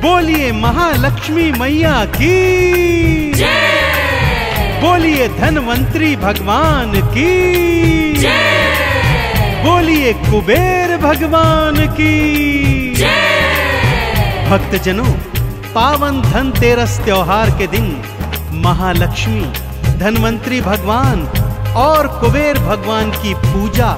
बोलिए महालक्ष्मी मैया की जय। बोलिए धनवंतरी भगवान की जय। बोलिए कुबेर भगवान की जय। भक्तजनों, पावन धनतेरस त्योहार के दिन महालक्ष्मी, धनवंतरी भगवान और कुबेर भगवान की पूजा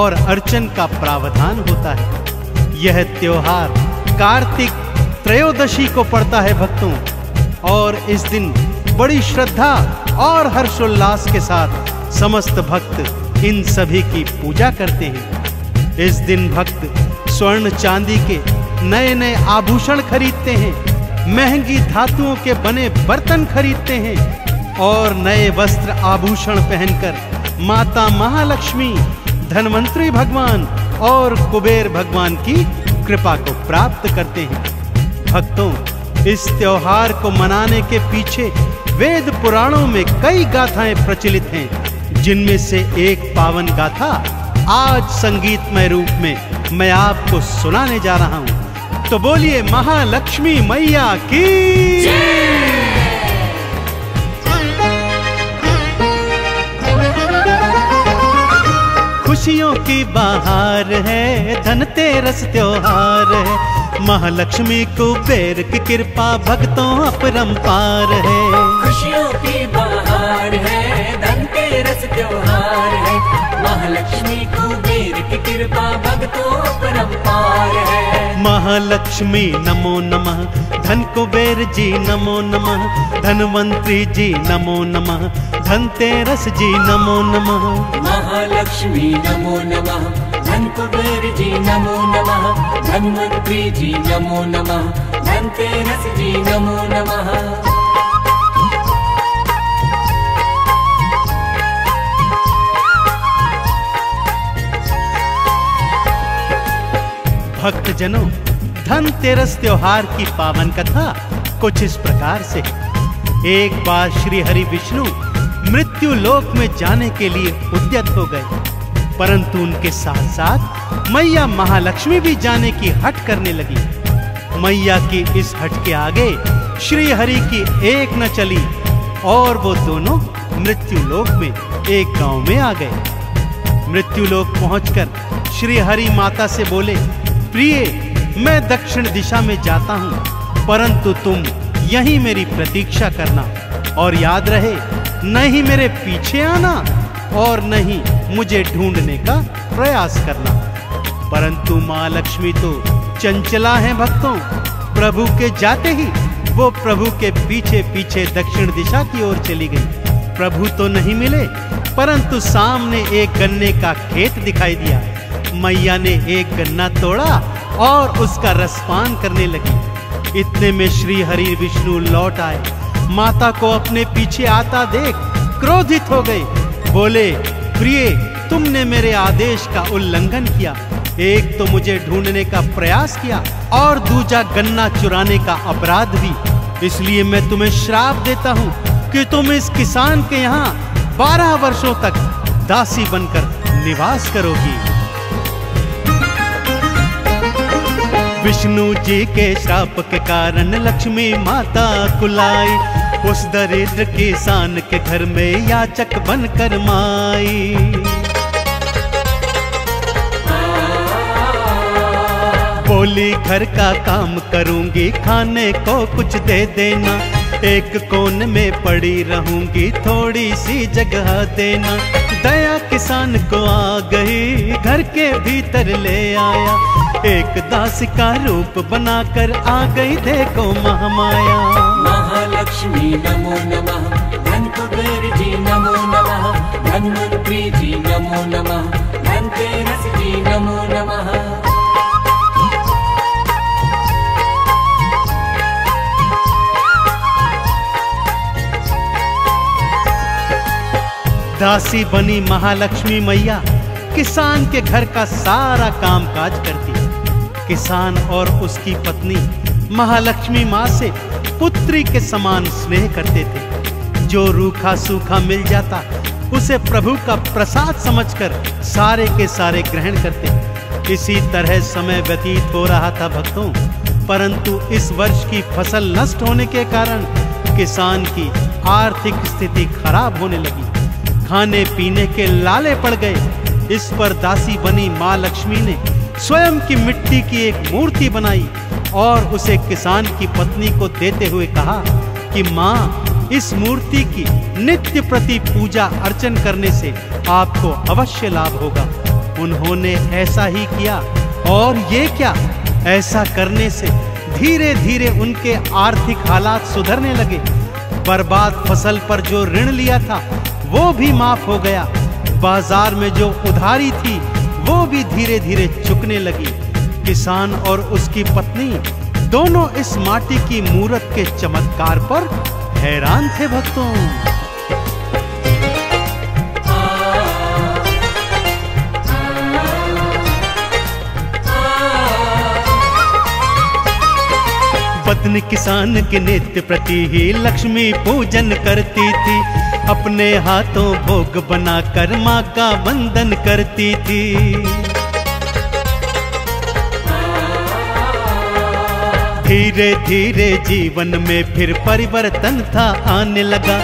और अर्चन का प्रावधान होता है। यह त्योहार कार्तिक त्रयोदशी को पड़ता है भक्तों, और इस दिन बड़ी श्रद्धा और हर्षोल्लास के साथ समस्त भक्त इन सभी की पूजा करते हैं। इस दिन भक्त स्वर्ण चांदी के नए नए आभूषण खरीदते हैं, महंगी धातुओं के बने बर्तन खरीदते हैं और नए वस्त्र आभूषण पहनकर माता महालक्ष्मी, धनवंतरी भगवान और कुबेर भगवान की कृपा को प्राप्त करते हैं। भक्तों, इस त्योहार को मनाने के पीछे वेद पुराणों में कई गाथाएं प्रचलित हैं, जिनमें से एक पावन गाथा आज संगीतमय रूप में मैं आपको सुनाने जा रहा हूं। तो बोलिए महालक्ष्मी मैया की जय। खुशियों की बहार है, धनतेरस त्योहार है, महालक्ष्मी कुबेर की कृपा भक्तों अपरंपार है। खुशियों की बहार है, धनतेरस त्योहार है, महालक्ष्मी कुबेर की कृपा भक्तों अपरंपार है। महालक्ष्मी नमो नमः, धन कुबेर जी नमो नमः, धनवंतरी जी नमो नमः, धनतेरस जी नमो नमः। महालक्ष्मी नमो नमः, धन कुबेर जी नमो नमः, धनवंतरी जी नमो नमः, धनतेरस जी नमो नमः। भक्तजनों, धनतेरस त्योहार की पावन कथा कुछ इस प्रकार से। एक बार श्री हरि विष्णु मृत्यु लोक में जाने के लिए उद्यत हो गए, परंतु उनके साथ साथ मैया महालक्ष्मी भी जाने की हट करने लगी। मैया की इस हट के आगे श्री हरि की एक न चली और वो दोनों मृत्युलोक में एक गांव में आ गए। मृत्युलोक पहुंचकर श्री हरि माता से बोले, प्रिय, मैं दक्षिण दिशा में जाता हूं, परंतु तुम यहीं मेरी प्रतीक्षा करना, और याद रहे नहीं मेरे पीछे आना और नहीं मुझे ढूंढने का प्रयास करना। परंतु माँ लक्ष्मी तो चंचला है भक्तों, प्रभु के जाते ही वो प्रभु के पीछे पीछे दक्षिण दिशा की ओर चली गई। प्रभु तो नहीं मिले, परंतु सामने एक गन्ने का खेत दिखाई दिया। मैया ने एक गन्ना तोड़ा और उसका रस पान करने लगी। इतने में श्री हरि विष्णु लौट आए, माता को अपने पीछे आता देख क्रोधित हो गए। बोले, प्रिय, तुमने मेरे आदेश का उल्लंघन किया, एक तो मुझे ढूंढने का प्रयास किया और दूजा गन्ना चुराने का अपराध भी। इसलिए मैं तुम्हें श्राप देता हूँ कि तुम इस किसान के यहाँ 12 वर्षों तक दासी बनकर निवास करोगी। विष्णु जी के श्राप के कारण लक्ष्मी माता कुलाई, उस दरिद्र किसान के घर में याचक बनकर माई। बोली, घर का काम करूंगी, खाने को कुछ दे देना, एक कोने में पड़ी रहूंगी, थोड़ी सी जगह देना। दया किसान को आ गई, घर के भीतर ले आया, एक दास का रूप बनाकर आ गई देखो महामाया। महालक्ष्मी नमो नमः, धन कुबेर जी नमो नमः, धनवंतरी जी नमो नमः, धनतेरस जी नमो नमः। दासी बनी महालक्ष्मी मैया किसान के घर का सारा कामकाज करती। किसान और उसकी पत्नी महालक्ष्मी माँ से पुत्री के समान स्नेह करते थे। जो रूखा सूखा मिल जाता उसे प्रभु का प्रसाद समझकर सारे के सारे ग्रहण करते। इसी तरह समय व्यतीत हो रहा था भक्तों, परंतु इस वर्ष की फसल नष्ट होने के कारण किसान की आर्थिक स्थिति खराब होने लगी। खाने पीने के लाले पड़ गए। इस पर दासी बनी माँ लक्ष्मी ने स्वयं की मिट्टी की एक मूर्ति बनाई और उसे किसान की पत्नी को देते हुए कहा कि माँ, इस मूर्ति की नित्य प्रति पूजा अर्चन करने से आपको अवश्य लाभ होगा। उन्होंने ऐसा ही किया और ये क्या, ऐसा करने से धीरे धीरे उनके आर्थिक हालात सुधरने लगे। बर्बाद फसल पर जो ऋण लिया था वो भी माफ हो गया। बाजार में जो उधारी थी वो भी धीरे धीरे चुकने लगी। किसान और उसकी पत्नी दोनों इस माटी की मूर्त के चमत्कार पर हैरान थे भक्तों। पत्नी किसान के नित्य प्रति ही लक्ष्मी पूजन करती थी। अपने हाथों भोग बनाकर माँ का वंदन करती थी। धीरे धीरे जीवन में फिर परिवर्तन था आने लगा।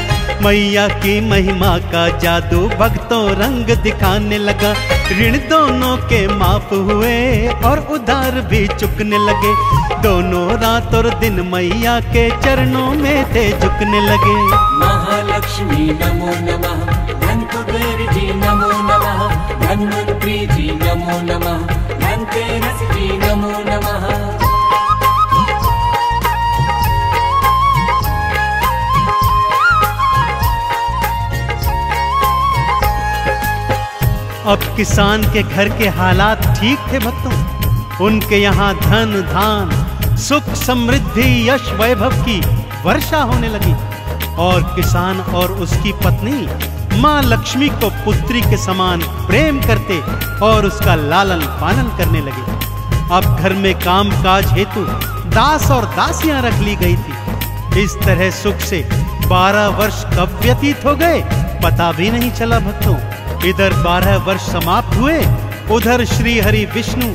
मैया की महिमा का जादू भक्तों रंग दिखाने लगा। ऋण दोनों के माफ हुए और उधार भी चुकने लगे। दोनों रात और दिन मैया के चरणों में थे झुकने लगे। महालक्ष्मी नमो नमः, धन कुबेर जी नमो नमः, धनवंतरी जी नमो नमः, धनतेरस जी नमो नमः। अब किसान के घर के हालात ठीक थे भक्तों। उनके यहाँ धन धान सुख समृद्धि यश वैभव की वर्षा होने लगी और किसान और उसकी पत्नी माँ लक्ष्मी को पुत्री के समान प्रेम करते और उसका लालन पालन करने लगे। अब घर में काम काज हेतु दास और दासियां रख ली गई थी। इस तरह सुख से 12 वर्ष कब व्यतीत हो गए पता भी नहीं चला भक्तों। इधर 12 वर्ष समाप्त हुए, उधर श्री हरि विष्णु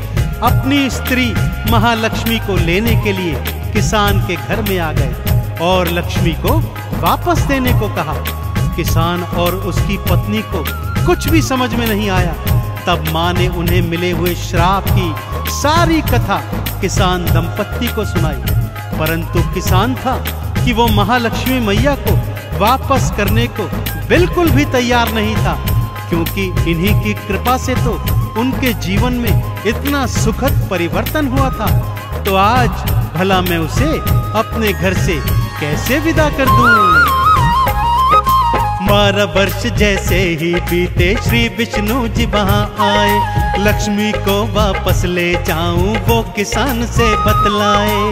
अपनी स्त्री महालक्ष्मी को लेने के लिए किसान के घर में आ गए और लक्ष्मी को वापस देने को कहा। किसान और उसकी पत्नी को कुछ भी समझ में नहीं आया। तब माँ ने उन्हें मिले हुए श्राप की सारी कथा किसान दंपत्ति को सुनाई, परंतु किसान था कि वो महालक्ष्मी मैया को वापस करने को बिल्कुल भी तैयार नहीं था, क्योंकि इन्हीं की कृपा से तो उनके जीवन में इतना सुखद परिवर्तन हुआ था। तो आज भला मैं उसे अपने घर से कैसे विदा कर दूं? 12 वर्ष जैसे ही बीते श्री विष्णु जी वहाँ आए। लक्ष्मी को वापस ले जाऊं वो किसान से बतलाए।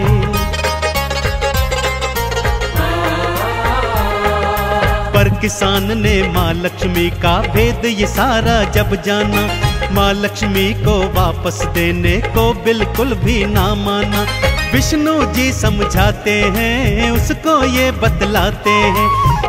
पर किसान ने माँ लक्ष्मी का भेद ये सारा जब जाना, माँ लक्ष्मी को वापस देने को बिल्कुल भी ना माना। विष्णु जी समझाते हैं, उसको ये बतलाते हैं,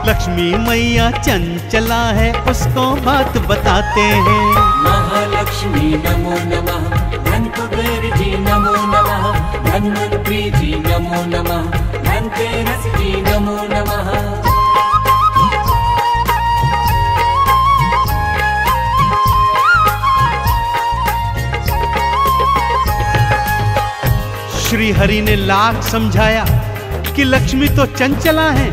लक्ष्मी मैया चंचला है, उसको बात बताते हैं। महालक्ष्मी नमो नमः, धन कुबेर जी नमो नमः, धनवंतरी जी नमो नमः, धनतेरस जी नमो नमः। श्री हरि ने लाख समझाया कि लक्ष्मी तो चंचला है,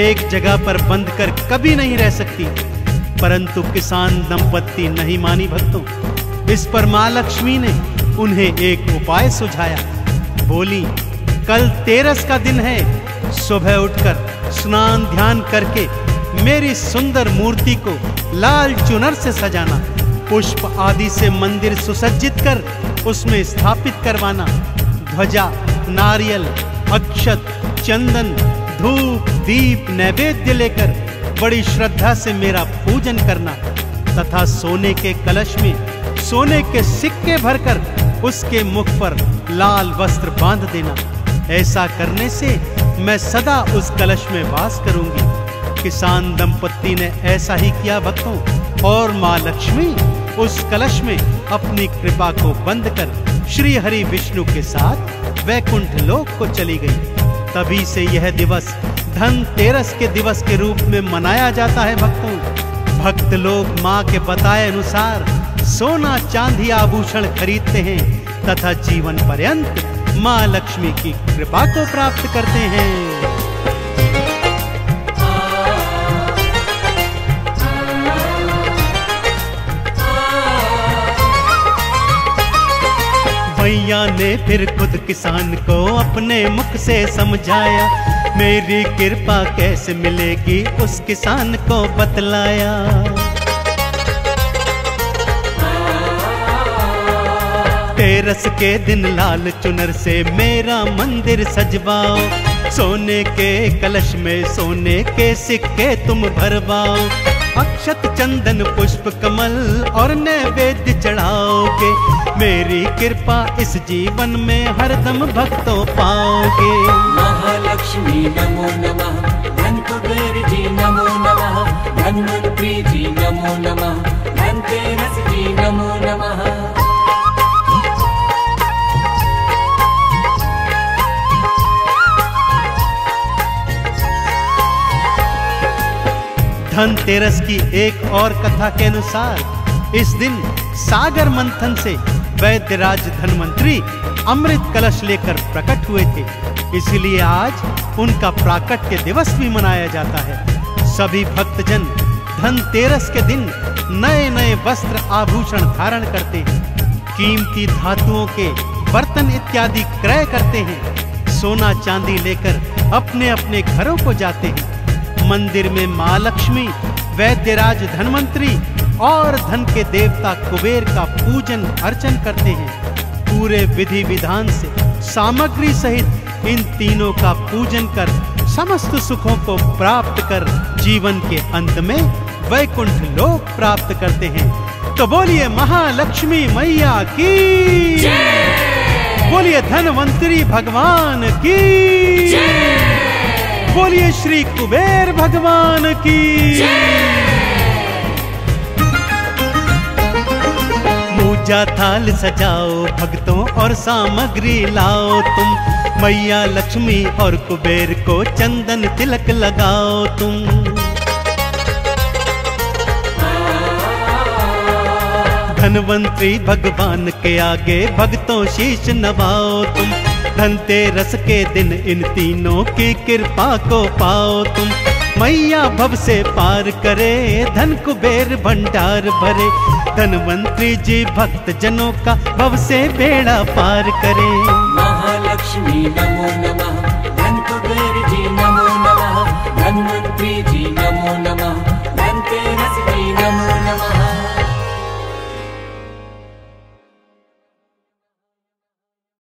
एक जगह पर बंद कर कभी नहीं रह सकती, परंतु किसान दंपत्ति नहीं मानी भक्तों। इस पर माँ लक्ष्मी ने उन्हें एक उपाय सुझाया। बोली, कल 13 का दिन है, सुबह उठकर स्नान ध्यान करके मेरी सुंदर मूर्ति को लाल चुनर से सजाना, पुष्प आदि से मंदिर सुसज्जित कर उसमें स्थापित करवाना, ध्वजा नारियल अक्षत चंदन धूप दीप नैवेद्य लेकर बड़ी श्रद्धा से मेरा पूजन करना तथा सोने के कलश में सोने के सिक्के भरकर उसके मुख पर लाल वस्त्र बांध देना। ऐसा करने से मैं सदा उस कलश में वास करूंगी। किसान दंपत्ति ने ऐसा ही किया भक्तों, और माँ लक्ष्मी उस कलश में अपनी कृपा को बंद कर श्री हरि विष्णु के साथ वैकुंठ लोक को चली गई। तभी से यह दिवस धनतेरस के दिवस के रूप में मनाया जाता है भक्तों। भक्त लोग माँ के बताए अनुसार सोना चांदी आभूषण खरीदते हैं तथा जीवन पर्यंत माँ लक्ष्मी की कृपा को प्राप्त करते हैं। भैया ने फिर खुद किसान को अपने मुख से समझाया, मेरी कृपा कैसे मिलेगी उस किसान को बतलाया। तेरस के दिन लाल चुनर से मेरा मंदिर सजवाओ, सोने के कलश में सोने के सिक्के तुम भरवाओ, अक्षत चंदन पुष्प कमल और नैवेद्य चढ़ाओगे, मेरी कृपा इस जीवन में हरदम भक्तों पाओगे। महालक्ष्मी नमो नमः, धन कुबेर जी नमो नमः, धनवंतरी जी नमो नमः, धनतेरस जी नमो नमः। धनतेरस की एक और कथा के अनुसार इस दिन सागर मंथन से वैद्यराज धनवंतरी अमृत कलश लेकर प्रकट हुए थे, इसलिए आज उनका प्राकट्य दिवस भी मनाया जाता है। सभी भक्तजन धनतेरस के दिन नए नए वस्त्र आभूषण धारण करते हैं, कीमती धातुओं के बर्तन इत्यादि क्रय करते हैं, सोना चांदी लेकर अपने अपने घरों को जाते हैं। मंदिर में माँ लक्ष्मी, वैद्यराज धनवंतरी और धन के देवता कुबेर का पूजन अर्चन करते हैं। पूरे विधि विधान से सामग्री सहित इन तीनों का पूजन कर समस्त सुखों को प्राप्त कर जीवन के अंत में वैकुंठ लोक प्राप्त करते हैं। तो बोलिए महालक्ष्मी मैया की, बोलिए धनवंतरी भगवान की, बोलिए श्री कुबेर भगवान की। पूजा थाल सजाओ भक्तों और सामग्री लाओ तुम, मैया लक्ष्मी और कुबेर को चंदन तिलक लगाओ तुम। धनवंतरी भगवान के आगे भक्तों शीश नवाओ तुम, धनतेरस के दिन इन तीनों की कृपा को पाओ तुम, मैया भव से पार करे धन कुबेर भंडार भरे, धनवंतरी जी भक्त जनों का भव से बेड़ा पार करे। महालक्ष्मी